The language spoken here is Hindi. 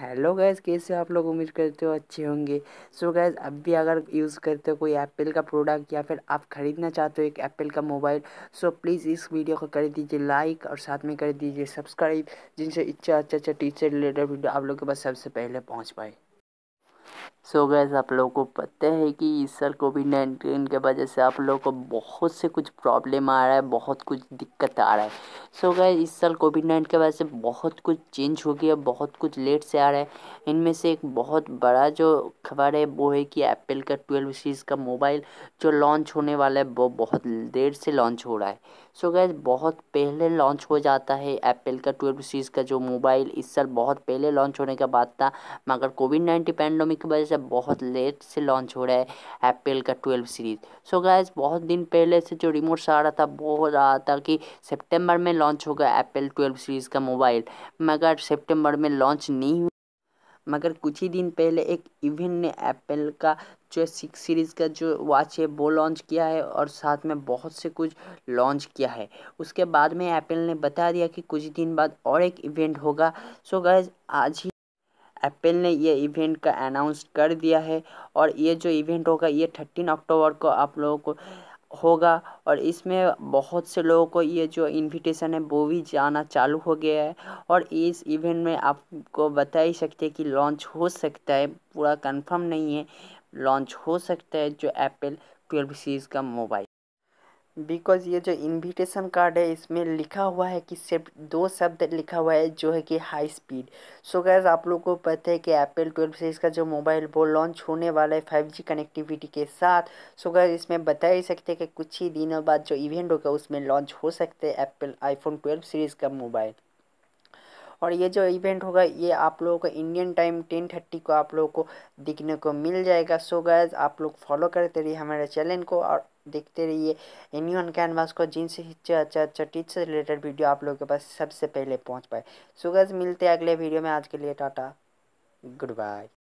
हेलो गैस, कैसे आप लोग? उम्मीद करते हो अच्छे होंगे। सो गैस, अब भी अगर यूज़ करते हो कोई एप्पल का प्रोडक्ट या फिर आप ख़रीदना चाहते हो एक एप्पल का मोबाइल, सो प्लीज़ इस वीडियो को कर दीजिए लाइक और साथ में कर दीजिए सब्सक्राइब, जिनसे इच्छा अच्छा टीचर रिलेटेड वीडियो आप लोग के पास सबसे पहले पहुँच पाए। सो गैस, आप लोगों को पता है कि इस साल कोविड-19 के वजह से आप लोगों को बहुत से कुछ प्रॉब्लम आ रहा है, बहुत कुछ दिक्कत आ रहा है। सो गैस, इस साल कोविड-19 के वजह से बहुत कुछ चेंज हो गया, बहुत कुछ लेट से आ रहा है। इनमें से एक बहुत बड़ा जो खबर है वो है कि एप्पल का 12 सीरीज़ का मोबाइल जो लॉन्च होने वाला है वो बहुत देर से लॉन्च हो रहा है। सो गैस, बहुत पहले लॉन्च हो जाता है एप्पल का 12 सीरीज़ का जो मोबाइल, इस साल बहुत पहले लॉन्च होने का बात था, मगर कोविड-19 पैंडमिक की वजह से बहुत लेट से लॉन्च हो रहा है एप्पल का 12 सीरीज़। सो गाइस, बहुत दिन पहले से जो रिमोट आ रहा था वो हो रहा था कि सितंबर में लॉन्च होगा एप्पल 12 सीरीज़ का मोबाइल, मगर सितंबर में लॉन्च नहीं हुआ। मगर कुछ ही दिन पहले एक इवेंट ने एप्पल का जो 6 सीरीज़ का जो वॉच है वो लॉन्च किया है और साथ में बहुत से कुछ लॉन्च किया है। उसके बाद में एप्पल ने बता दिया कि कुछ दिन बाद और एक इवेंट होगा। सो गाइस, आज ही एप्पल ने ये इवेंट का अनाउंस कर दिया है और ये जो इवेंट होगा ये 13 अक्टूबर को आप लोगों को होगा और इसमें बहुत से लोगों को ये जो इनविटेशन है वो भी जाना चालू हो गया है। और इस इवेंट में आपको बता ही सकते हैं कि लॉन्च हो सकता है, पूरा कंफर्म नहीं है, लॉन्च हो सकता है जो एप्पल 12 सीरीज़ का मोबाइल, बिकॉज़ ये जो इनविटेशन कार्ड है इसमें लिखा हुआ है कि सिर्फ 2 शब्द लिखा हुआ है जो है कि हाई स्पीड। सो गाइस, आप लोगों को पता है कि एप्पल 12 सीरीज़ का जो मोबाइल वो लॉन्च होने वाला है 5G कनेक्टिविटी के साथ। सो गाइस, इसमें बता ही सकते हैं कि कुछ ही दिनों बाद जो इवेंट होगा उसमें लॉन्च हो सकते हैं एप्पल आईफोन 12 सीरीज़ का मोबाइल। और ये जो इवेंट होगा ये आप लोगों को इंडियन टाइम 10:30 को आप लोगों को देखने को मिल जाएगा। सो गाइस, आप लोग फॉलो करते रहिए हमारे चैनल को और देखते रहिए एनीवन कैनवास को, जिनसे अच्छा टिप्स से रिलेटेड वीडियो आप लोगों के पास सबसे पहले पहुंच पाए। सो गाइस, मिलते हैं अगले वीडियो में। आज के लिए टाटा, गुड बाय।